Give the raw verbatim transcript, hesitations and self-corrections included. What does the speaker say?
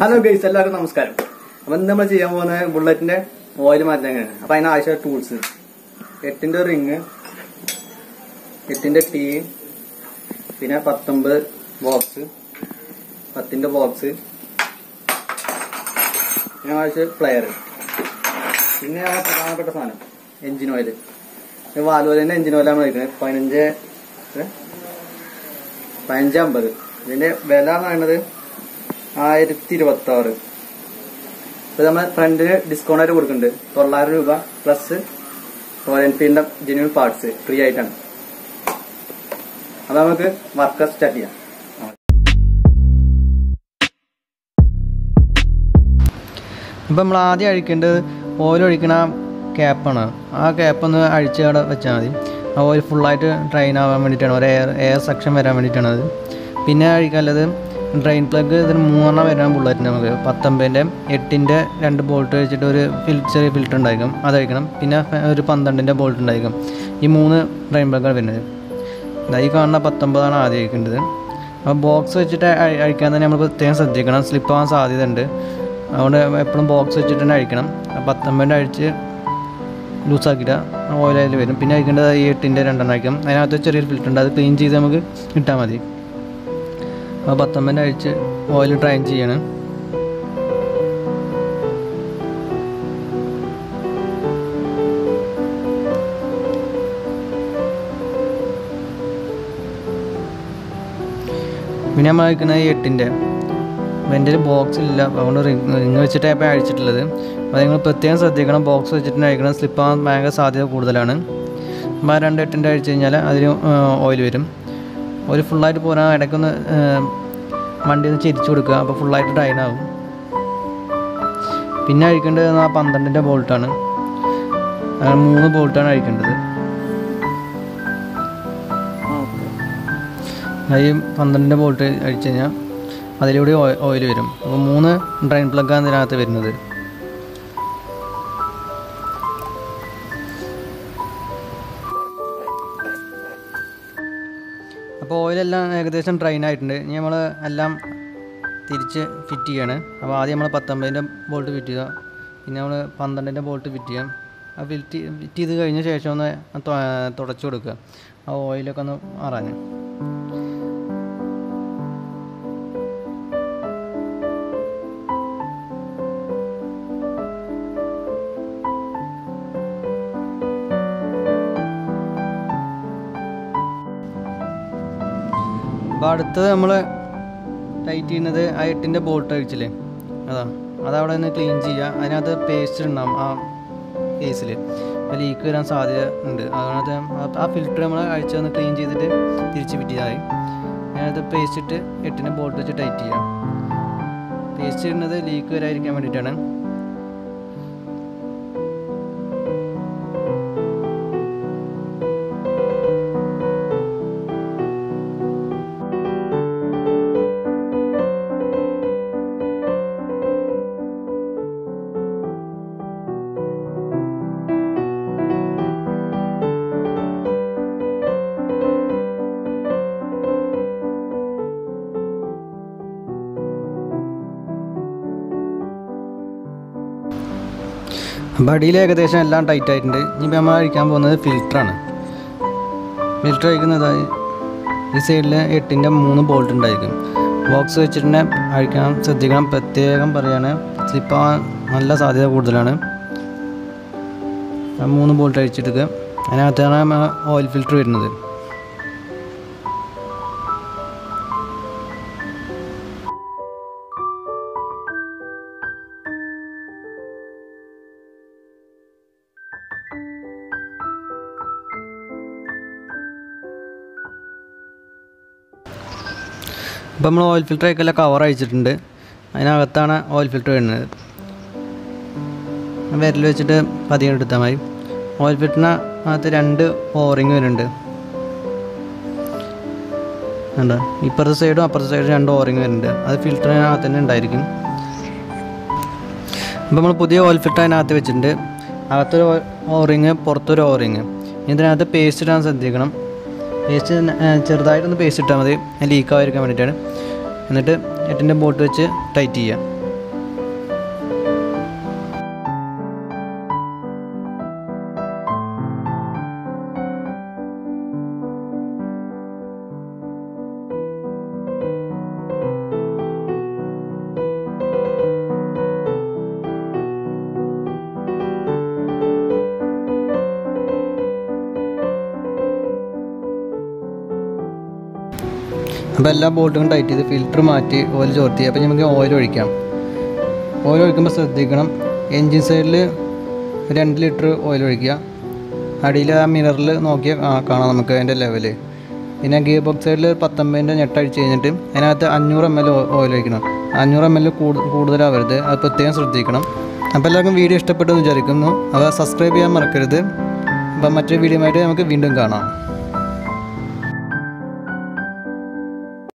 Hello guys, എല്ലാവർക്കും നമസ്കാരം. അപ്പൊ ഇന്ന് നമ്മൾ ചെയ്യാൻ പോകുന്നത് ബുള്ളറ്റിന്റെ ഓയിൽ മാറ്റാൻ എങ്ങനെയാണ്. അപ്പൊ അതിനാവശ്യമായ ടൂൾസ്: എട്ടിന്റെ റിങ്, എട്ടിന്റെ ടീ, പിന്നെ പത്തൊമ്പത് ബോക്സ്, പത്തിന്റെ ബോക്സ്, പിന്നെ ആവശ്യ പ്ലെയർ, പിന്നെ പ്രധാനപ്പെട്ട സാധനം എഞ്ചിൻ ഓയിൽ. വാലുവലിന്റെ എഞ്ചിൻ ഓയിലാണ് കഴിക്കുന്നത്. പതിനഞ്ച് പതിനഞ്ചമ്പത്. ഇതിന്റെ വില എന്ന് പറയുന്നത് ആയിരത്തി ഇരുപത്തി ആറ്. ഇപ്പൊ നമ്മൾ ഫ്രണ്ടിന് ഡിസ്കൗണ്ട് ആയിട്ട് കൊടുക്കുന്നുണ്ട്. തൊള്ളായിരം രൂപ പ്ലസ് റോയൽ എൻഫീൽഡിന്റെ ജെന്യൂൺ പാർട്സ് ഫ്രീ ആയിട്ടാണ്. അപ്പൊ നമുക്ക് വർക്ക് സ്റ്റാർട്ട് ചെയ്യാം. ഇപ്പൊ നമ്മൾ ആദ്യം അഴിക്കേണ്ടത് ഓയിൽ ഒഴിക്കണ ക്യാപ്പാണ്. ആ ക്യാപ്പ് ഒന്ന് അഴിച്ച് അവിടെ വെച്ചാൽ മതി. ആ ഓയിൽ ഫുള്ളായിട്ട് ഡ്രെയിൻ ആവാൻ വേണ്ടിയിട്ടാണ്, ഒരു എയർ എയർ സെക്ഷൻ വരാൻ വേണ്ടിയിട്ടാണത്. പിന്നെ അഴിക്കാനുള്ളത് ഡ്രെയിൻ പ്ലഗ്. ഇതിന് മൂന്നെണ്ണം വരാൻ ബുള്ളറ്റിന്. നമുക്ക് പത്തൊമ്പതിൻ്റെ എട്ടിൻ്റെ രണ്ട് ബോൾട്ട് വെച്ചിട്ട് ഒരു ഫിൽ ചെറിയ ഫിൽറ്റർ ഉണ്ടായിരിക്കും, അത് അഴിക്കണം. പിന്നെ ഒരു പന്ത്രണ്ടിൻ്റെ ബോൾട്ട് ഉണ്ടായിരിക്കും. ഈ മൂന്ന് ഡ്രെയിൻ പ്ലഗ്ഗാണ് വരുന്നത്. ഈ കാണുന്ന പത്തൊമ്പതാണ് ആദ്യം അഴിക്കേണ്ടത്. അപ്പോൾ ബോക്സ് വെച്ചിട്ട് അഴിക്കാൻ തന്നെ നമ്മൾ പ്രത്യേകം ശ്രദ്ധിക്കണം. സ്ലിപ്പാവാൻ സാധ്യത ഉണ്ട്. അതുകൊണ്ട് എപ്പോഴും ബോക്സ് വെച്ചിട്ട് തന്നെ അഴിക്കണം. പത്തൊമ്പതിൻ്റെ അഴിച്ച് ലൂസാക്കിയിട്ട് ഓയിൽ അതിൽ വരും. പിന്നെ അഴിക്കേണ്ടത് ഈ എട്ടിൻ്റെ രണ്ടെണ്ണം അഴിക്കാം. അതിനകത്ത് ചെറിയൊരു ഫിൽറ്റർ ഉണ്ട്, അത് ക്ലീൻ ചെയ്ത് നമുക്ക് ഇട്ടാൽ മതി. അപ്പോൾ പത്തൊമ്പതിൻ്റെ അഴിച്ച് ഓയിൽ ഡ്രെയിൻ ചെയ്യണം. പിന്നെ നമ്മൾ അഴിക്കുന്നത് ഈ എട്ടിൻ്റെ. എൻ്റെ ഒരു ബോക്സ് ഇല്ല, അതുകൊണ്ട് റിങ് വെച്ചിട്ടാണ് അഴിച്ചിട്ടുള്ളത്. അപ്പോൾ നിങ്ങൾ പ്രത്യേകം ശ്രദ്ധിക്കണം, ബോക്സ് വെച്ചിട്ട് അഴിക്കണം. സ്ലിപ്പാകാൻ ഭയങ്കര സാധ്യത കൂടുതലാണ്. അപ്പോൾ ആ രണ്ട് എട്ടിൻ്റെ അഴിച്ച് കഴിഞ്ഞാൽ അതിന് ഓയിൽ വരും. ഓയിൽ ഫുള്ളായിട്ട് പോരാ, ഇടയ്ക്കൊന്ന് വണ്ടിയിൽ നിന്ന് ചെരിച്ചു കൊടുക്കുക. അപ്പോൾ ഫുള്ളായിട്ട് ഡ്രെയിൻ ആകും. പിന്നെ അഴിക്കേണ്ടത് ആ പന്ത്രണ്ടിൻ്റെ ബോൾട്ടാണ്. മൂന്ന് ബോൾട്ടാണ് അഴിക്കേണ്ടത്. ഈ പന്ത്രണ്ടിൻ്റെ ബോൾട്ട് അഴിച്ചു കഴിഞ്ഞാൽ അതിലൂടെ ഓയിൽ വരും. അപ്പോൾ മൂന്ന് ഡ്രെയിൻ പ്ലഗ്ഗാണ് ഇതിനകത്ത് വരുന്നത്. അപ്പോൾ ഓയിലെല്ലാം ഏകദേശം ഡ്രെയിൻ ആയിട്ടുണ്ട്. ഇനി നമ്മൾ എല്ലാം തിരിച്ച് ഫിറ്റ് ചെയ്യാണ്. അപ്പോൾ ആദ്യം നമ്മൾ പത്തൊമ്പതിൻ്റെ ബോൾട്ട് ഫിറ്റ് ചെയ്യുക, പിന്നെ നമ്മൾ പന്ത്രണ്ടിൻ്റെ ബോൾട്ട് ഫിറ്റ് ചെയ്യാം. ആ ഫിറ്റ് ഫിറ്റ് ചെയ്ത് കഴിഞ്ഞ ശേഷം ഒന്ന് തുടച്ചു കൊടുക്കുക, ആ ഓയിലൊക്കെ ഒന്ന് മാറാൻ. അപ്പോൾ അടുത്തത് നമ്മൾ ടൈറ്റ് ചെയ്യുന്നത് ആ എട്ടിൻ്റെ ബോൾട്ട് അഴിച്ചില്ലേ, അതാ അതവിടെ നിന്ന് ക്ലീൻ ചെയ്യുക. അതിനകത്ത് പേസ്റ്റ് ഉണ്ടാകും. ആ കേസിൽ ലീക്ക് വരാൻ സാധ്യത ഉണ്ട്. അതിനകത്ത് ആ ഫിൽറ്റർ നമ്മൾ അഴിച്ചൊന്ന് ക്ലീൻ ചെയ്തിട്ട് തിരിച്ച് ഫിറ്റ് ചെയ്തായി. അതിനകത്ത് പേസ്റ്റ് ഇട്ട് എട്ടിൻ്റെ ബോൾട്ട് വെച്ച് ടൈറ്റ് ചെയ്യാം. പേസ്റ്റ് ഇടുന്നത് ലീക്ക് വരാതിരിക്കാൻ വേണ്ടിയിട്ടാണ്. ബടിയിൽ ഏകദേശം എല്ലാം ടൈറ്റ് ആയിട്ടുണ്ട്. ഇനിയിപ്പോൾ നമ്മൾ അഴിക്കാൻ പോകുന്നത് ഫിൽറ്ററാണ്. ഫിൽറ്റർ അഴിക്കുന്നതായി ഈ സൈഡിൽ എട്ടിൻ്റെ മൂന്ന് ബോൾട്ട് ഉണ്ടായിരിക്കും. ബോക്സ് വെച്ചിട്ട് അഴിക്കാൻ ശ്രദ്ധിക്കണം. പ്രത്യേകം പറയാണ്, സ്ലിപ്പാകാൻ നല്ല സാധ്യത കൂടുതലാണ്. മൂന്ന് ബോൾട്ട് അഴിച്ചെടുക്കുക. അതിനകത്താണ് ഓയിൽ ഫിൽറ്റർ വരുന്നത്. ഇപ്പോൾ നമ്മൾ ഓയിൽ ഫിൽറ്റർ ആയിക്കല്ല കവർ അഴിച്ചിട്ടുണ്ട്. അതിനകത്താണ് ഓയിൽ ഫിൽറ്റർ വരുന്നത്. വിരൽ വെച്ചിട്ട് പതിയെ എടുത്താൽ മതി. ഓയിൽ ഫിൽറ്ററിന് അകത്ത് രണ്ട് ഓറിങ് വരുന്നുണ്ട്. എന്താ ഇപ്പുറത്തെ സൈഡും അപ്പുറത്തെ സൈഡും രണ്ട് ഓറിങ് വരുന്നുണ്ട്. അത് ഫിൽറ്ററിനകത്ത് തന്നെ ഉണ്ടായിരിക്കും. അപ്പോൾ നമ്മൾ പുതിയ ഓയിൽ ഫിൽറ്റർ അതിനകത്ത് വെച്ചിട്ടുണ്ട്. അകത്തൊരു ഓറിങ്, പുറത്തൊരു ഓറിങ്. ഇതിനകത്ത് പേസ്റ്റ് ഇടാൻ ശ്രദ്ധിക്കണം. പേസ്റ്റ് ചെറുതായിട്ടൊന്ന് പേസ്റ്റ് ഇട്ടാൽ മതി, ലീക്കാവാതിരിക്കാൻ വേണ്ടിയിട്ടാണ്. എന്നിട്ട് എട്ടിൻ്റെ ബോട്ട് വെച്ച് ടൈറ്റ് ചെയ്യുക. അപ്പോൾ എല്ലാ ബോൾട്ടും ടൈറ്റ് ചെയ്ത് ഫിൽറ്റർ മാറ്റി ഓയിൽ ചോർത്തി. അപ്പോൾ നമുക്ക് ഓയിൽ ഒഴിക്കാം. ഓയിൽ ഒഴിക്കുമ്പോൾ ശ്രദ്ധിക്കണം, എൻജിൻ സൈഡിൽ രണ്ട് ലിറ്റർ ഓയിൽ ഒഴിക്കുക. അടിയിൽ ആ മിററിൽ നോക്കി കാണാം നമുക്ക് അതിൻ്റെ ലെവല്. പിന്നെ ഗിയർ ബോക്സ് സൈഡിൽ പത്തൊമ്പതിൻ്റെ ഞെട്ടഴിച്ച് കഴിഞ്ഞിട്ട് അതിനകത്ത് അഞ്ഞൂറ് എം എൽ ഓയിൽ ഒഴിക്കണം. അഞ്ഞൂറ് എം എൽ കൂടുതലാവരുത്, അത് പ്രത്യേകം ശ്രദ്ധിക്കണം. അപ്പോൾ എല്ലാവർക്കും വീഡിയോ ഇഷ്ടപ്പെട്ടെന്ന് വിചാരിക്കുന്നു. അത് സബ്സ്ക്രൈബ് ചെയ്യാൻ മറക്കരുത്. അപ്പം മറ്റൊരു വീഡിയോ ആയിട്ട് നമുക്ക് വീണ്ടും കാണാം.